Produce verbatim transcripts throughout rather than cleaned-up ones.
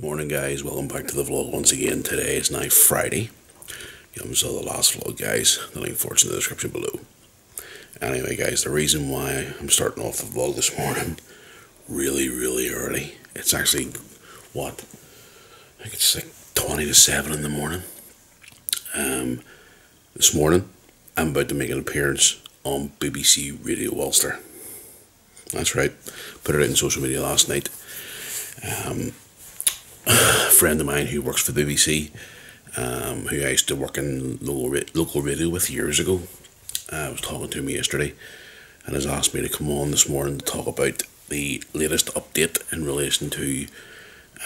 Good morning, guys. Welcome back to the vlog once again. Today is now Friday. You haven't saw the last vlog, guys. The link for it's in the description below. Anyway, guys, the reason why I'm starting off the vlog this morning really, really early. It's actually, what? I think it's like twenty to seven in the morning. Um, this morning, I'm about to make an appearance on B B C Radio Ulster. That's right. Put it out in social media last night. Um... A friend of mine who works for the B B C, um, who I used to work in local, local radio with years ago, uh, was talking to me yesterday and has asked me to come on this morning to talk about the latest update in relation to,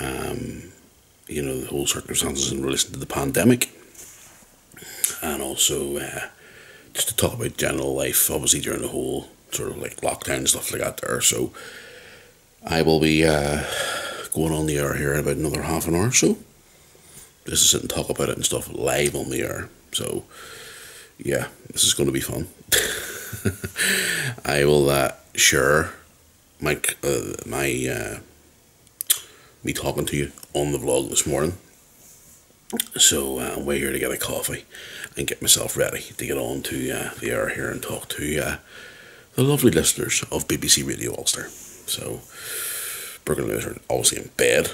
um, you know, the whole circumstances in relation to the pandemic, and also uh, just to talk about general life, obviously during the whole sort of like lockdown and stuff like that there. So I will be... Uh, going on the air here in about another half an hour or so. Just to sit and talk about it and stuff live on the air. So, yeah, this is going to be fun. I will uh, share my, uh, my uh, me talking to you on the vlog this morning. So, uh, I'm way here to get a coffee and get myself ready to get on to uh, the air here and talk to uh, the lovely listeners of B B C Radio Ulster. So... Brooke and Lewis are obviously in bed,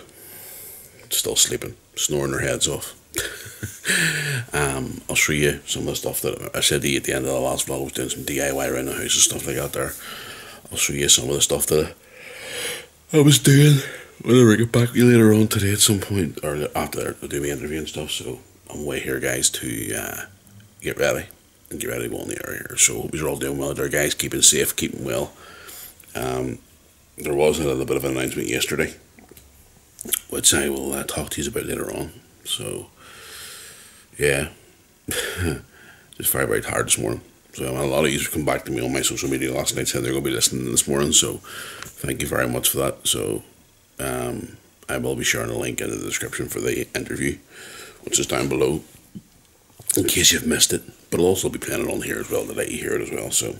still sleeping, snoring their heads off. um, I'll show you some of the stuff that I said to you at the end of the last vlog. I was doing some D I Y around the house and stuff like that there. I'll show you some of the stuff that I was doing whenever I get back to you later on today at some point, or after I'll do my interview and stuff. So I'm way here, guys, to uh, get ready and get ready to go on the air here. So hope you're all doing well there, guys, keeping safe, keeping well. Um... There was a little bit of an announcement yesterday, which I will uh, talk to you about later on. So, yeah, just very, very tired this morning. So a lot of you come back to me on my social media last night saying they're going to be listening this morning. So thank you very much for that. So um, I will be sharing a link in the description for the interview, which is down below, in case you've missed it. But I'll also be playing it on here as well to let you hear it as well. So.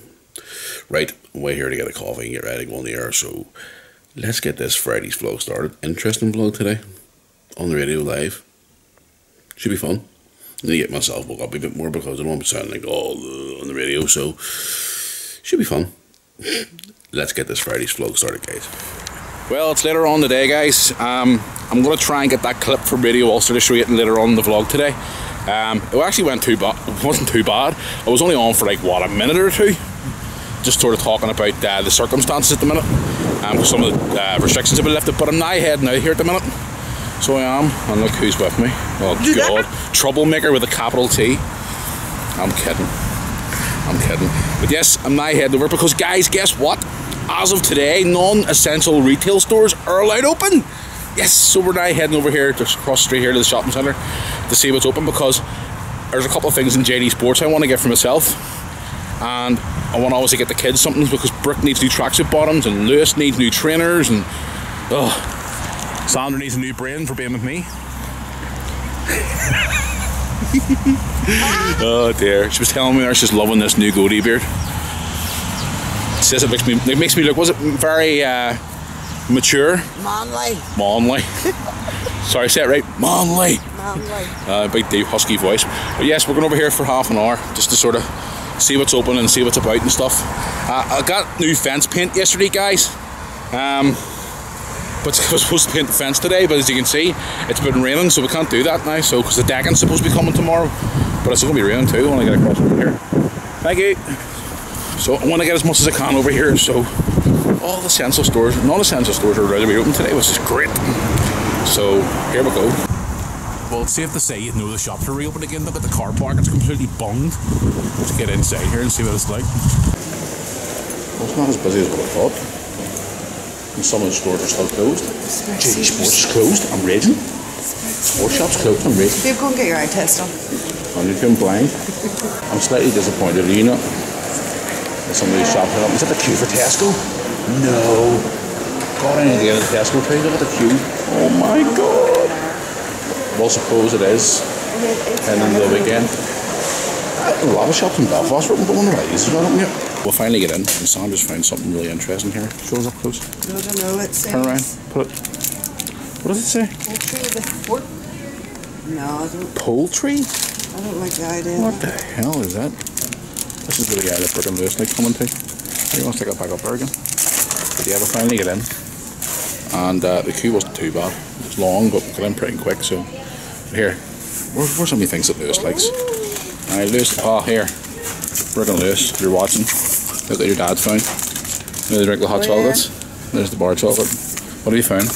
Right, I'm way here to get a coffee and get ready to go on the air, so let's get this Friday's vlog started. Interesting vlog today, on the radio live. Should be fun. I need to get myself woke up a bit more because I don't want to sound like, oh, on the radio, so should be fun. Let's get this Friday's vlog started, guys. Well, it's later on today, guys. Um, I'm going to try and get that clip from Radio Ulster to show you later on in the vlog today. Um, it actually went too bad. It wasn't too bad. I was only on for like, what, a minute or two? Just sort of talking about uh, the circumstances at the minute, and um, some of the uh, restrictions have been lifted, but I'm now heading out here at the minute, so I am, and look who's with me, oh god, troublemaker with a capital T, I'm kidding, I'm kidding, but yes, I'm now heading over, because guys, guess what, as of today, non-essential retail stores are allowed open. Yes, so we're now heading over here, just across the street here to the shopping centre, to see what's open, because there's a couple of things in J D Sports I want to get for myself, and I want to obviously get the kids something, because Brooke needs new tracksuit bottoms and Lewis needs new trainers, and oh, Sandra needs a new brain for being with me. Oh dear, she was telling me she's loving this new goatee beard. She says it makes me, it makes me look, was it very uh, mature? Manly. Manly. Sorry, say it right. Manly. Manly. Uh, big deep husky voice. But yes, we're going over here for half an hour just to sort of see what's open and see what's about and stuff. Uh, I got new fence paint yesterday, guys. Um, but I was supposed to paint the fence today, but as you can see, it's been raining, so we can't do that now. So, because the decking's supposed to be coming tomorrow, but it's going to be raining too when I get across over here. Thank you. So I want to get as much as I can over here. So all the essential stores, non-essential stores, are ready to be open today, which is great. So here we go. Well, it's safe to say, you know, the shops are reopened again. Look at the car park, it's completely bunged. Let's get inside here and see what it's like. Well, it's not as busy as what I thought. And some of the stores are still closed. J D Sports is closed, I'm raging. Sports shop's closed, I'm raging. Babe, go and get your eye test on. I'm looking blind. I'm slightly disappointed, are you not? Know? Some of these shops are up. Is that the queue for Tesco? No. God, I need to get a Tesco trade. Look at the queue. Oh my god. Well, suppose it is, and then the weekend. A lot of shops in Belfast, but I wonder why these are not open yet. We'll finally get in, and Sam just found something really interesting here. Show us up close. No, I don't know, it's... Turn around, put it. What does it say? Poultry? No, I don't. Poultry? I don't like the idea. What the hell is that? This is the guy that Burger Lewis likes coming to. He wants to go back up there again. But yeah, we finally get in. And uh, the queue wasn't too bad. It was long, but we got in pretty quick, so. Here, where, where are some of the things that Lewis likes? Alright, Lewis, oh, here. Brooke and Lewis, if you're watching, look at your dad's phone. They drink the hot oh, chocolates. Yeah. There's the bar chocolate. What have you found?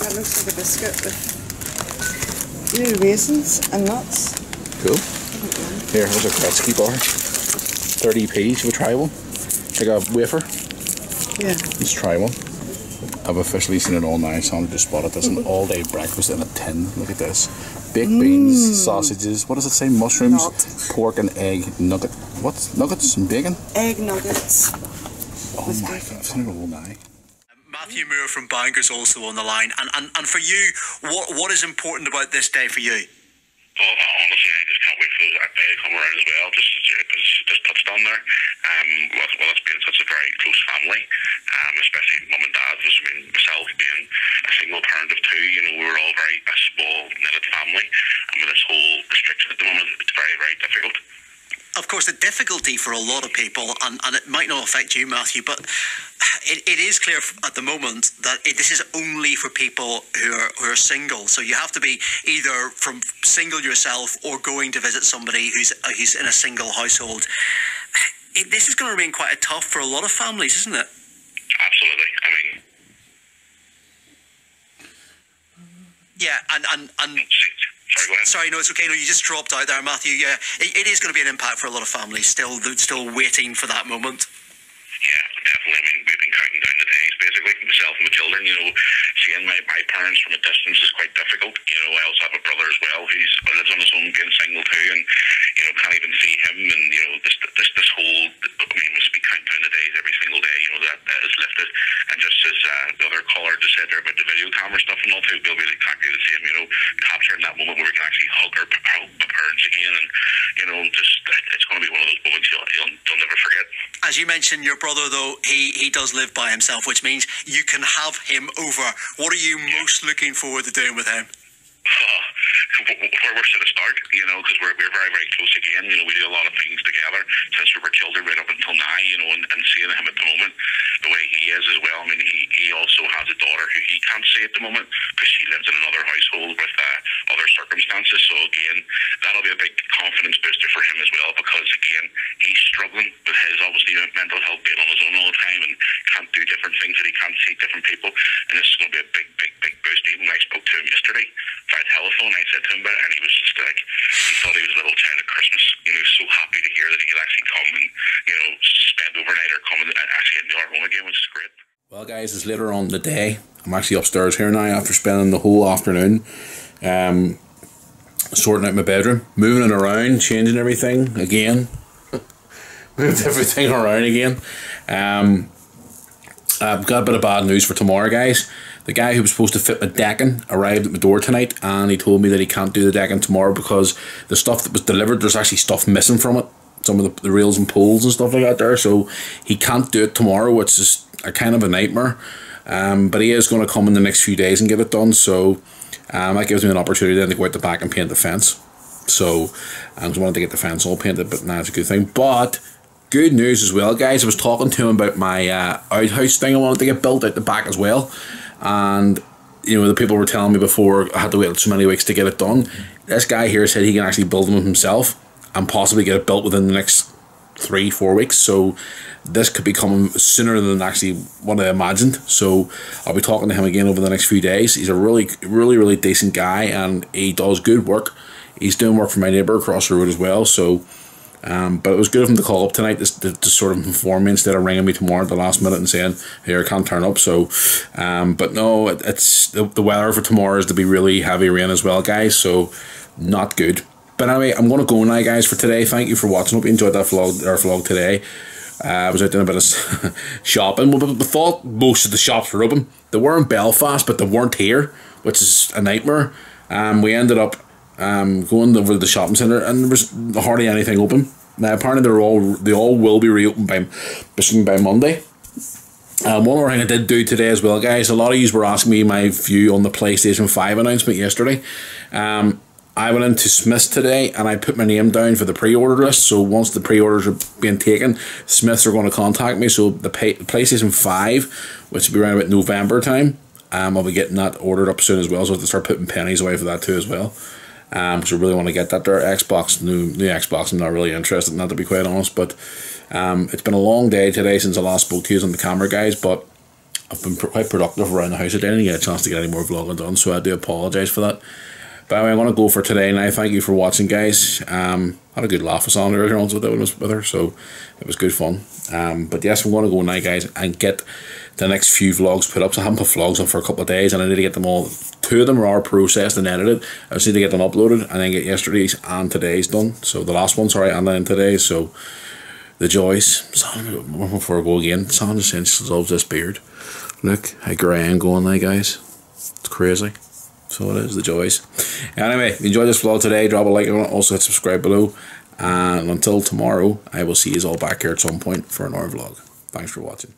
That looks like a biscuit with you know, raisins and nuts. Cool. Okay. Here, here's a Gretzky bar. thirty p, should we try one? Take a wafer? Yeah. Let's try one. I've officially seen it all now, so I just spotted this. An all-day breakfast in a tin. Look at this. Baked mm. beans, sausages, what does it say? Mushrooms, Not. pork and egg nugget. What? Nuggets and bacon? Egg nuggets. Oh With my god, I've seen it all now. Matthew Moore from Bangor is also on the line. And, and, and for you, what what is important about this day for you? Well, honestly, I just can't wait for that day to come around as well, just as, as touched on there. Um, well, well, it's been such a very close family, um, especially mum and dad, just, I mean, myself being a single parent of two, you know, we were all very a small, knitted family. I mean, this whole restriction at the moment, it's very, very difficult. Of course, the difficulty for a lot of people, and, and it might not affect you, Matthew, but it, it is clear at the moment that it, this is only for people who are, who are single. So you have to be either from single yourself or going to visit somebody who's, uh, who's in a single household. It, this is going to remain quite a tough for a lot of families, isn't it? Absolutely. I mean... Yeah, and... and, and Sorry, Sorry, no, it's okay. No, you just dropped out there, Matthew. Yeah, it, it is going to be an impact for a lot of families. Still, they're still waiting for that moment. Yeah, definitely. I mean, we've been counting down the days, basically, myself and my children. You know, seeing my, my parents from a distance is quite difficult. You know, I also have a brother as well who lives on his own, being single too, and, you know, can't even see him. And, you know, this this, this whole, I mean, must be counting down the days every single day, you know, that, that is lifted. And just as uh, the other caller just said there about the video camera stuff and all, too, we'll be exactly the same, you know, capturing that moment where we can actually hug our, our parents again. And, you know, just, it's going to be one of those moments you'll, you'll, you'll never forget. As you mentioned, your brother, though, he, he does live by himself, which means you can have him over. What are you yeah. most looking forward to doing with him? Oh, where we're at the start, you know, because we're, we're very, very close again. You know, we do a lot of things together since we were children right up until now, you know, and, and seeing him at the moment, the way he is as well. I mean, he, he also has a daughter who he can't see at the moment because she lives in another household with uh, other circumstances. So, again, that'll be a big confidence booster for him as well because, again, he's struggling with his, obviously, mental health, being on his own all the time and can't do different things that he can't see different people. And this is going to be a big, big, big boost. Even I spoke to him yesterday by telephone, I said to him about it, and he was just like, he thought he was a little child at Christmas. You know, he was so happy to hear that he could actually come and, you know, spend overnight or come and actually enjoy our home again, which is great. Well, guys, it's later on in the day. I'm actually upstairs here now after spending the whole afternoon um, sorting out my bedroom, moving it around, changing everything again. Moved everything around again. Um, I've got a bit of bad news for tomorrow, guys. The guy who was supposed to fit my decking arrived at my door tonight and he told me that he can't do the decking tomorrow because the stuff that was delivered, there's actually stuff missing from it. Some of the, the rails and poles and stuff like that there. So he can't do it tomorrow, which is a kind of a nightmare. Um, but he is going to come in the next few days and get it done. So um, that gives me an opportunity then to go out the back and paint the fence. So I just wanted to get the fence all painted, but now nah, it's a good thing. But... good news as well, guys. I was talking to him about my uh, outhouse thing I wanted to get built out the back as well. And, you know, the people were telling me before I had to wait so many weeks to get it done. This guy here said he can actually build them himself and possibly get it built within the next three, four weeks. So this could be coming sooner than actually what I imagined. So I'll be talking to him again over the next few days. He's a really, really, really decent guy and he does good work. He's doing work for my neighbour across the road as well, so... Um, but it was good of him to call up tonight to, to sort of inform me instead of ringing me tomorrow at the last minute and saying, here, I can't turn up. So, um, but no, it, it's the, the weather for tomorrow is to be really heavy rain as well, guys. So, not good. But anyway, I'm going to go now, guys, for today. Thank you for watching. Hope you enjoyed that vlog, our vlog today. Uh, I was out doing a bit of shopping. Well, but I thought most of the shops were open. They were in Belfast, but they weren't here, which is a nightmare. Um, we ended up... Um, going over to the shopping centre and there was hardly anything open. Now apparently they're all they all will be reopened by by Monday. Um, one more thing I did do today as well, guys, a lot of you were asking me my view on the PlayStation five announcement yesterday. Um, I went into Smith's today and I put my name down for the pre-order list, so once the pre-orders are being taken, Smith's are going to contact me, so the pay PlayStation five, which will be around about November time, um, I'll be getting that ordered up soon as well, so I have to start putting pennies away for that too as well. Um, because I really want to get that there. Xbox, new, new Xbox, I'm not really interested in that, to be quite honest, but um, it's been a long day today since I last spoke to you on the camera, guys, but I've been quite productive around the house. I didn't get a chance to get any more vlogging done, so I do apologise for that. But anyway, I'm going to go for today now. Thank you for watching, guys. Um, I had a good laugh with Sandra earlier on with her, so it was good fun. Um, but yes, I'm going to go now, guys, and get the next few vlogs put up. So I haven't put vlogs on for a couple of days, and I need to get them all. Two of them are processed and edited. I just need to get them uploaded and then get yesterday's and today's done. So the last one, sorry, and then today's. So the joys. Sandra, before I go again, Sandra saying she loves this beard. Look how grey I'm going now, guys. It's crazy. So it is, the joys. Anyway, if you enjoyed this vlog today, drop a like on it. Also hit subscribe below. And until tomorrow, I will see you all back here at some point for another vlog. Thanks for watching.